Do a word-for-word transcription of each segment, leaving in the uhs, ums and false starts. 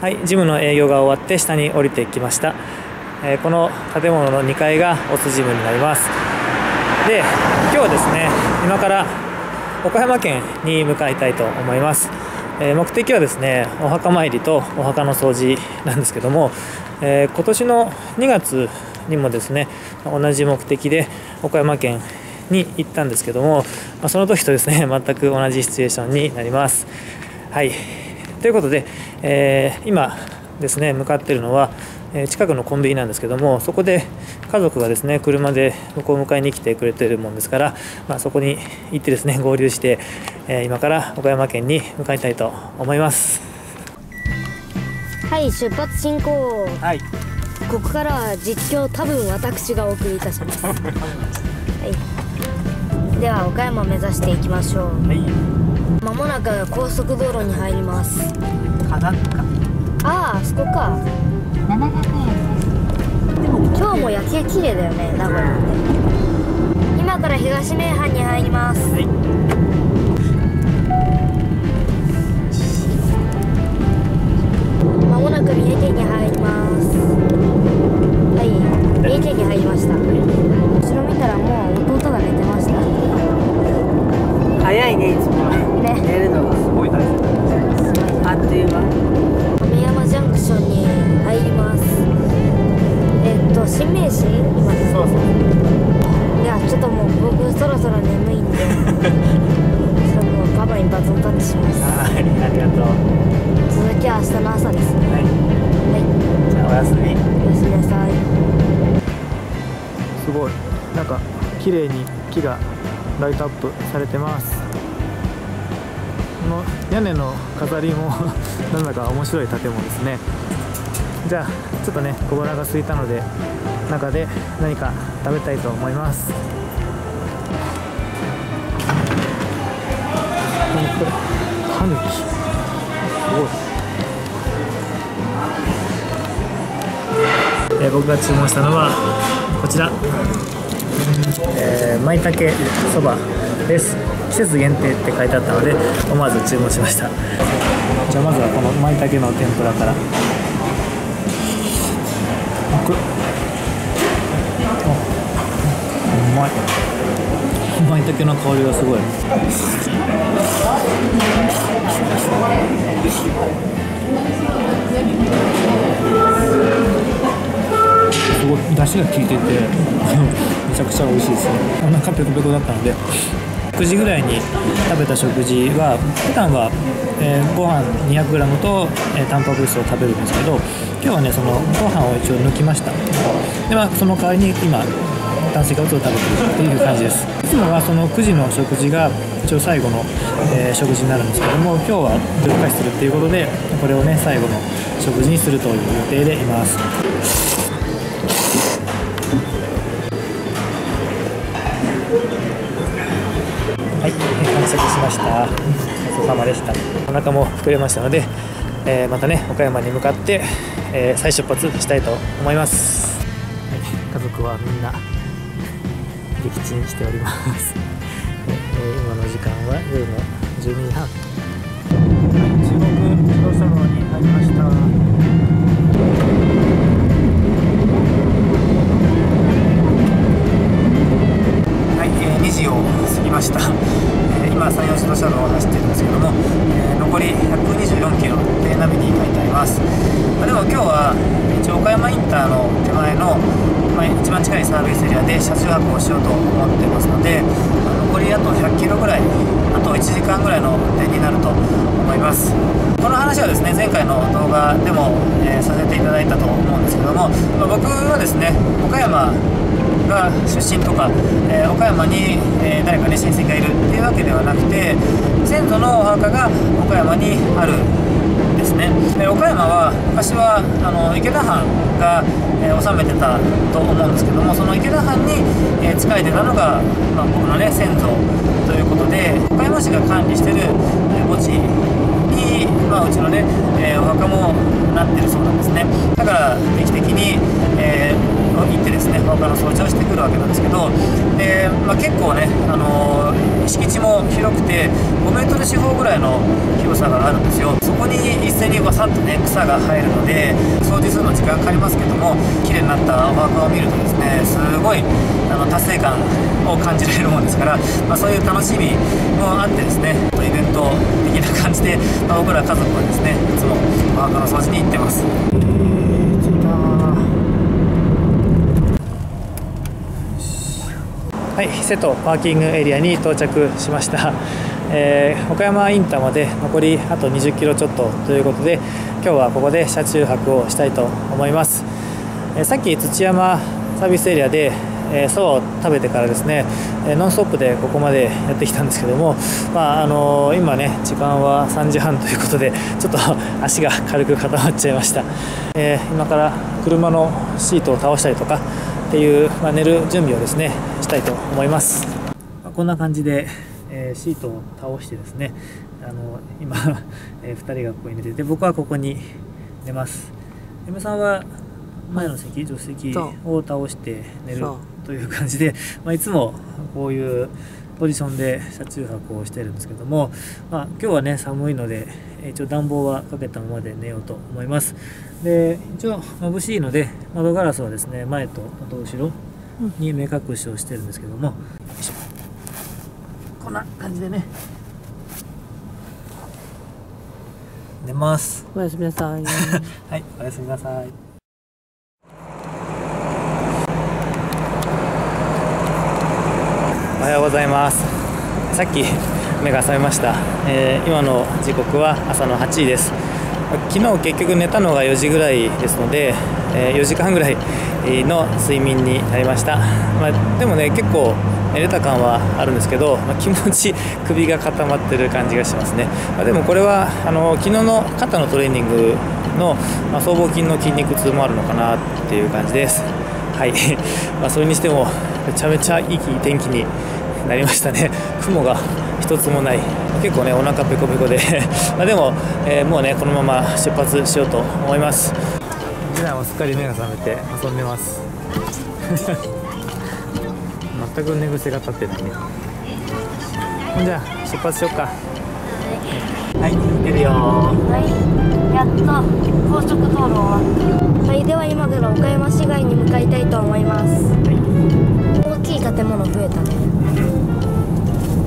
はい、ジムの営業が終わって下に降りてきました。えー、この建物のにかいがオスジムになります。で、今日はですね、今から岡山県に向かいたいと思います。えー、目的はですね、お墓参りとお墓の掃除なんですけども、えー、今年のにがつにもですね、同じ目的で岡山県に行ったんですけども、まあ、その時とですね、全く同じシチュエーションになります。はい、ということで、えー、今ですね、向かっているのは近くのコンビニなんですけども、そこで家族がですね、車で僕を迎えに来てくれているもんですから、まあ、そこに行ってですね、合流して、えー、今から岡山県に向かいたいと思います。はい、出発進行。はい、ここからは実況、多分私がお送りいたしますはい、では岡山を目指していきましょう。はい、間もなく高速道路に入ります。かなかああ、そこか。ななひゃくえん。でも今日も夜景綺麗だよね、名古屋って。今から東名阪に入ります。はい、間もなく三重県に入ります。はい、三重県に入りました。後ろ見たらもう弟が寝てました。早いね、いつもね、寝るのがすごい大変。あっという間。亀山ジャンクションに入ります。えっと新名神、今ね。そうそう。いや、ちょっともう僕そろそろ眠いんでそのパパにバトンタッチします。ありがとう。続きは明日の朝ですね。はい、はい、じゃあおやすみ。おやすみなさい。すごい、なんか綺麗に木がライトアップされてます。この屋根の飾りもなんだか面白い建物ですね。じゃあちょっとね、小腹が空いたので中で何か食べたいと思います。何これ、タヌキ、すごい。えー、僕が注文したのはこちら、えー、舞茸そばです。季節限定って書いてあったので思わず注文しました。じゃあまずはこの舞茸の天ぷらから。うまい。舞茸の香りがすごい。すごい出汁が効いててめちゃくちゃ美味しいですね。お腹ペコペコだったのでくじぐらいに食べた食事は、普段は、えー、ご飯 にひゃくグラム と、えー、タンパク質を食べるんですけど、今日はね、そのご飯を一応抜きました。で、まあ、その代わりに今炭水化物を食べてるっていう感じです。いつもはそのくじの食事が一応最後の、えー、食事になるんですけども、今日は夜更かしするっていうことで、これをね、最後の食事にするという予定でいます。はい、完食しました。ごちそうさまでした。お腹も膨れましたので、えー、またね、岡山に向かって、えー、再出発したいと思います。はい、家族はみんな撃沈しております。えー、今の時間は夜のじゅうにじはん。はい、中国自動車道に入りました。にじを過ぎました。今、山陽自動車道を走っているんですけども、残りひゃくにじゅうよんキロでナビに書いてあります。でも今日は一応岡山インターの手前の、まあ、一番近いサービスエリアで車中泊をしようと思ってますので、残りあとひゃくキロぐらい、あといちじかんぐらいの運転になると思います。この話はですね、前回の動画でも、えー、させていただいたと思うんですけども、まあ、僕はですね、岡山が出身とか、えー、岡山に、えー、誰かね、親戚がいるっていうわけではなくて、先祖のお墓が岡山にあるんですね。で、岡山は昔はあの池田藩が、えー、治めてたと思うんですけども、その池田藩に、えー、仕えてたのが、まあ、僕のね、先祖ということで、岡山市が管理してる、えー、墓地に、まあ、うちのね、えー、お墓もなっているそうなんですね。だから定期的に、えー、行ってですね、他の掃除をしてくるわけなんですけど、で、まあ、結構ね、あのー、敷地も広くてごメートル四方ぐらいの広さがあるんですよ。そこに一斉にわさっとね草が生えるので掃除するの時間かかりますけども、綺麗になったお墓を見るとですね、すごいあの達成感を感じられるものですから、まあ、そういう楽しみもあってですね、イベント的な感じで、まあ、僕ら家族はですねいつもお墓の掃除に行ってます。えー、着いた。はい、瀬戸パーキングエリアに到着しました、えー、岡山インターまで残りあとにじゅっキロちょっとということで、今日はここで車中泊をしたいと思います、えー、さっき土山サービスエリアでそば、えー、を食べてからですね、えー、ノンストップでここまでやってきたんですけども、まああのー、今ね時間はさんじはんということでちょっと足が軽く固まっちゃいました、えー、今から車のシートを倒したりとかっていう、まあ、寝る準備をですねしたいと思います。こんな感じで、えー、シートを倒してですね、あの今、えー、ふたりがここに寝てて、僕はここに寝ます。M さんは前の席、助手席を倒して寝るという感じで、まあ、いつもこういうポジションで車中泊をしてるんですけども、まあ、今日はね寒いので一応暖房はかけたままで寝ようと思います。で一応眩しいので窓ガラスはですね前とあと後ろに目隠しをしてるんですけども、こんな感じでね寝ます。おやすみなさいはい、おやすみなさい。おはようございます。さっき目が覚めました、えー、今の時刻は朝のはちじです。昨日結局寝たのがよじぐらいですので、えー、よじかんぐらいの睡眠になりました、まあ、でもね結構寝れた感はあるんですけど、まあ、気持ち首が固まってる感じがしますね、まあ、でもこれはあの昨日の肩のトレーニングの、まあ、僧帽筋の筋肉痛もあるのかなっていう感じです。はいまあそれにしてもめちゃめちゃいい天気になりましたね。雲が一つもない。結構ねお腹ペコペコでまあでも、えー、もうねこのまま出発しようと思います。次男はすっかり目が覚めて遊んでます全く寝癖が立ってないね。じゃあ出発しようか。はい出るよ。はいやっと高速道路終わった。はい、では今から岡山市街に向かいたいと思います、はい、大きい建物増えたね。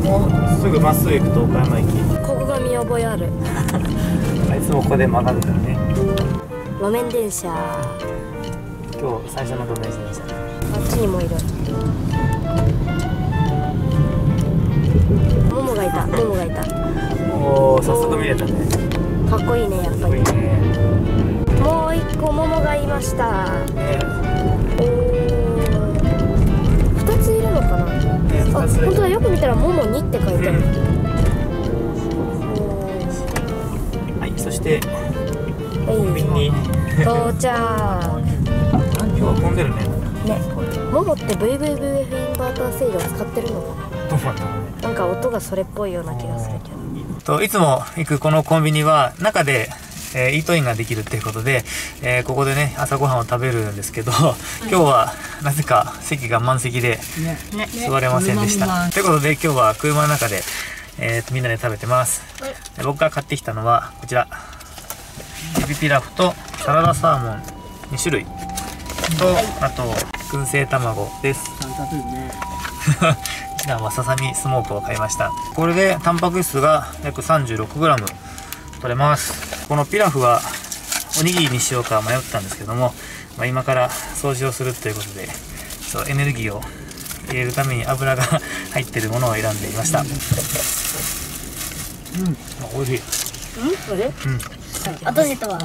もうすぐまっすぐ行くと岡山駅。ここが見覚えあるあいつもここで曲がるんだよね。路面電車、今日最初の路面電車。あっちにもいる。モモがいた、モモがいたおー、早速見れたね。かっこいいね、やっぱり。もう一個モモがいました、えー、ふたついるのかな。あ、本当だ、よく見たら「ももに」って書いてある、うん、はい、そしてコンビニに到着今日は混んでるね。ね、ももって ブイブイブイエフ インバーター制御使ってるのかな。なんか音がそれっぽいような気がするけど、といつも行くこのコンビニは中でえー、イートインができるっていうことで、えー、ここでね朝ごはんを食べるんですけど、今日はなぜか席が満席で座れませんでした、ねねね、ということで今日は車の中で、えー、みんなで食べてます。で僕が買ってきたのはこちらエビピラフとサラダサーモンにしゅるいと、あと燻製卵です。一段はささみスモークを買いました。これでタンパク質が約 さんじゅうろくグラム 取れます。このピラフはおにぎりにしようか迷ったんですけども、まあ、今から掃除をするということでちょっとエネルギーを入れるために油が入っているものを選んでいました、うん、おいしい、うん、これ、うん、私とは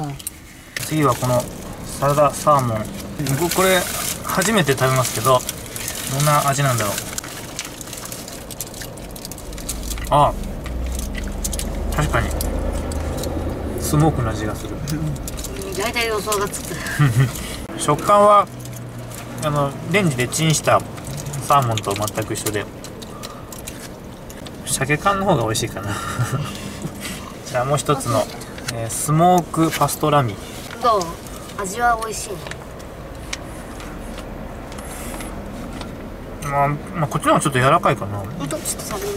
次はこのサラダサーモン、うん、僕これ初めて食べますけどどんな味なんだろう。ああ確かにスモークの味がする。大体予想がつく食感はあのレンジでチンしたサーモンと全く一緒で鮭缶の方が美味しいかなじゃあもう一つの、えー、スモークパストラミどう？味は美味しいね。まあ、まあ、こっちの方がちょっと柔らかいかな。ほんとちょっと寒い。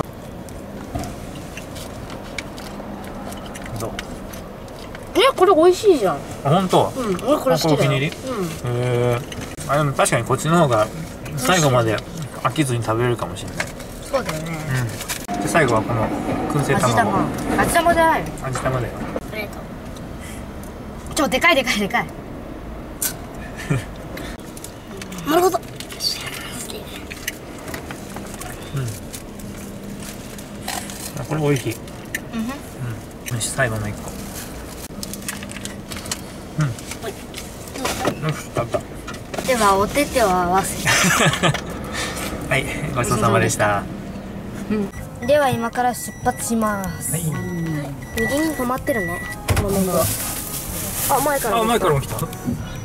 どう？え、これ美味しいじゃん。あ、ほんと？うん、俺これ好きだよ。お気に入り？うん。へー。あ、でも確かにこっちの方が最後まで飽きずに食べれるかもしれない。そうだよね。うん。で、最後はこの燻製卵。味玉じゃないよ。味玉だよ。ありがとう。超でかいでかいでかい。なるほど。うん。これ美味しい。うん。うん。最後の一個。うん。うん。あった。ではお手手を合わせ。はい、ごちそうさまでした。うん。では今から出発します。はい。右に止まってるね。この猫。あ、前から。あ、前から来た。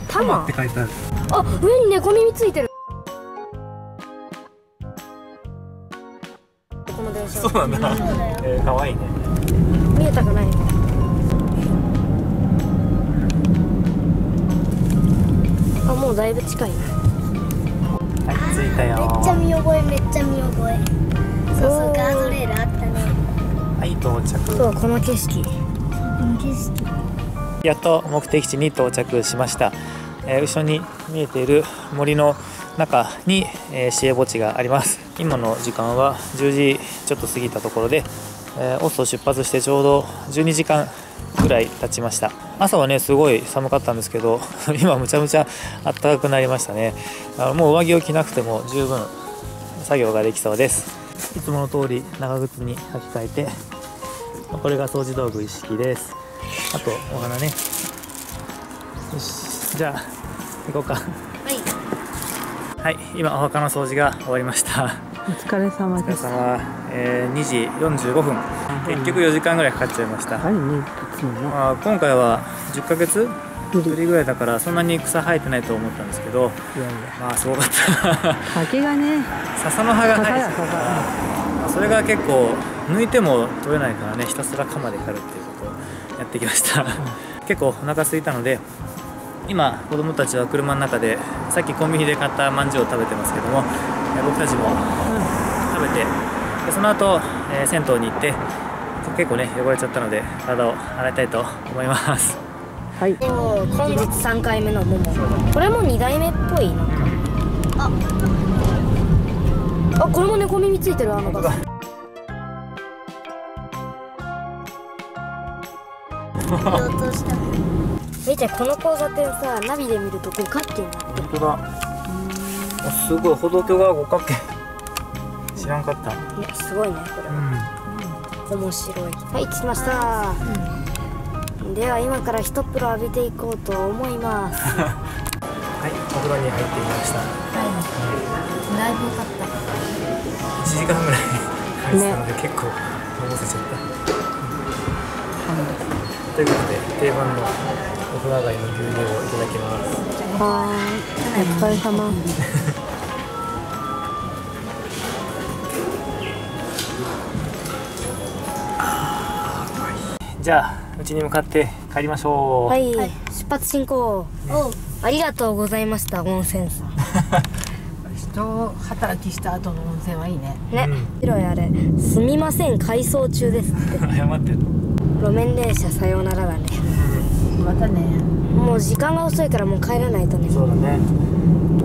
タマって書いてある。あ、上に猫耳ついてる。この電車。そうなんだ。えー、可愛いね。見えたくないね。あ、もうだいぶ近いね。はい、着いたよ。めっちゃ見覚え、めっちゃ見覚え。そうそう、ガードレールあったね。はい、到着。そう、この景色。この景色。やっと目的地に到着しました、えー、後ろに見えている森の中に、えー、市営墓地があります。今の時間はじゅうじちょっと過ぎたところで、えー、オスを出発してちょうどじゅうにじかんぐらい経ちました。朝はねすごい寒かったんですけど今むちゃむちゃ暖かくなりましたね。あのもう上着を着なくても十分作業ができそうです。いつもの通り長靴に履き替えて、これが掃除道具一式です。あとお花ね。よし、じゃあ行こうか。はい、はい、今お墓の掃除が終わりました。お疲れ様です。お疲れ様、えー、にじよんじゅうごふん、はい、結局よじかんぐらいかかっちゃいました。はい、まあ、今回はじゅっかげつぶりぐらいだからそんなに草生えてないと思ったんですけど、いやいや、まあすごかった竹がね、笹の葉が生えてるから、それが結構抜いても取れないからね、ひたすら鎌で刈るっていうことやってきました結構お腹空いたので、今子供たちは車の中でさっきコンビニで買ったまんじゅうを食べてますけども、僕たちも食べて、でその後、えー、銭湯に行って、結構ね汚れちゃったので体を洗いたいと思います。はい、でも本日さんかいめのもも、これもにだいめっぽい。なんか あ, あこれも猫耳ついてる。あのバスめいちゃん、この交差点さ、ナビで見ると五角形になってる。本当だ。あ、すごい、歩道橋が五角形。知らんかった。ね、すごいね、これは。うん、面白い。はい、着きました。うん、では、今から一風呂浴びていこうと思います。はい、お風呂に入ってきました。はい。だいぶ良かった。一時間ぐらい入ってたので、ね、結構、のぼせちゃった。うん、ということで定番のお風呂上がりの牛乳をいただきます。はーい、お疲れ様。じゃあうちに向かって帰りましょう。はい、はい、出発進行。おう、ありがとうございました温泉さん。人働きした後の温泉はいいね。ね、白いあれ、すみません改装中ですって。謝ってる。路面電車さようならだね。またね。もう時間が遅いからもう帰らないとね。そうだね。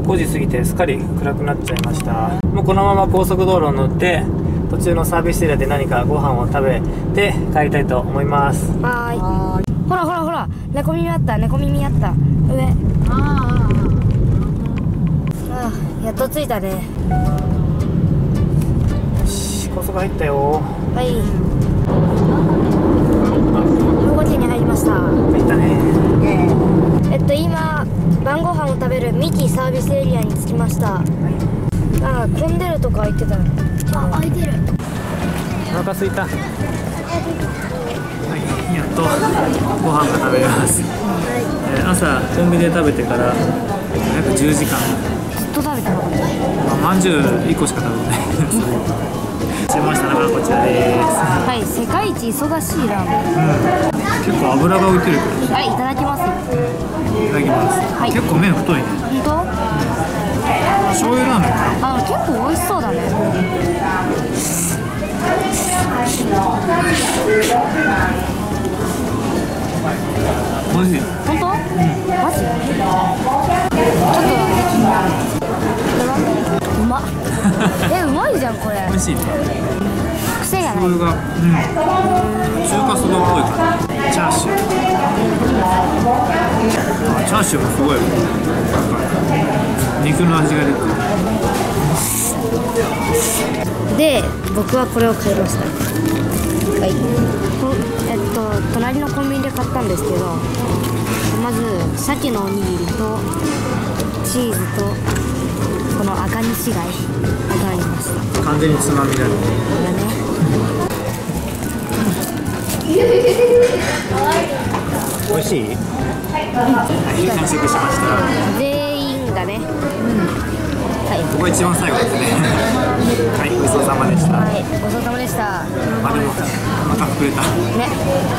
ごじ過ぎてすっかり暗くなっちゃいました。もうこのまま高速道路に乗って途中のサービスエリアで何かご飯を食べて帰りたいと思います。はーい。ほらほらほら、猫耳あった、猫耳あった。上。ああ。ああ、やっと着いたね。よし、高速入ったよ。はい。ごじに入りました。入ったね。えっと今晩ご飯を食べるミキサービスエリアに着きました。はい、ああ、混んでるとか言ってたよ。あ、空いてる。お腹空いた。はい、やっとご飯が食べれます。はい、えー、朝コンビニで食べてから約じゅうじかん。ずっと食べたの。あ、まんじゅういっこしか食べない。注文したのがこちらです。はい、世界一忙しいラーメン。うん、結構油が浮いてるけど。はい、いただきます。ただきます。はい、結構麺太いね。本当？うん、醤油ラーメンか。あ、結構美味しそうだね。美味しい。本当？うん。マジ？ちょっとうまっ。え、うまいじゃんこれ。美味しいね。癖がない。醤油が、うん、中華そばっぽいから。チャーシュー、あ、チャーシューもすごい肉の味が出てる。で、僕はこれを買いました。はい、えっと、隣のコンビニで買ったんですけど、まず鮭のおにぎりとチーズとこの赤西貝を買いました。完全につまみだよね。美味しい？はい、完食しました。全員がね。うん、はい。ここ一番最後ですね。はい、ごちそうさまでした。はい、ごちそうさまでした。まあでもまた膨れた。ね。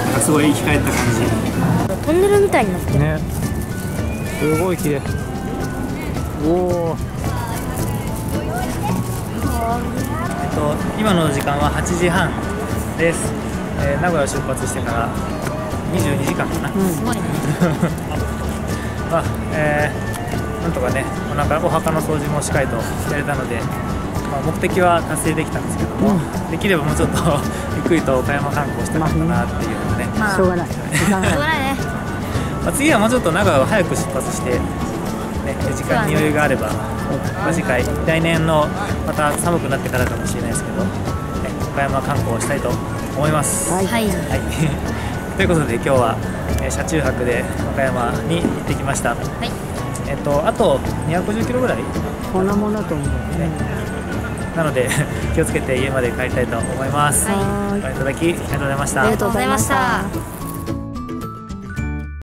なんかすごい生き返った感じ。トンネルみたいになってる。ね。すごい綺麗。おお。えっと今の時間ははちじはんです。えー、名古屋を出発してからにじゅうにじかんかな。すごいね。まあ、えー、なんとかね、お腹、お墓の掃除もしっかりとやれたので、まあ、目的は達成できたんですけども、うん、できればもうちょっとゆっくりと岡山観光してもらったなっていうので、ね、まあ、しょうがない。しょうがないね。まあ次はもうちょっと名古屋を早く出発して、ね、時間に余裕があれば、まあ、次回、来年のまた寒くなってからかもしれないですけど、ね、岡山観光をしたいと思います。はい、はい、ということで今日は、えー、車中泊で和歌山に行ってきました。はい、えっとあとにひゃくごじゅっキロぐらいこんなものだと思うね。なので気をつけて家まで帰りたいと思います。はい、ご覧いただきありがとうございました。ありがとうございました。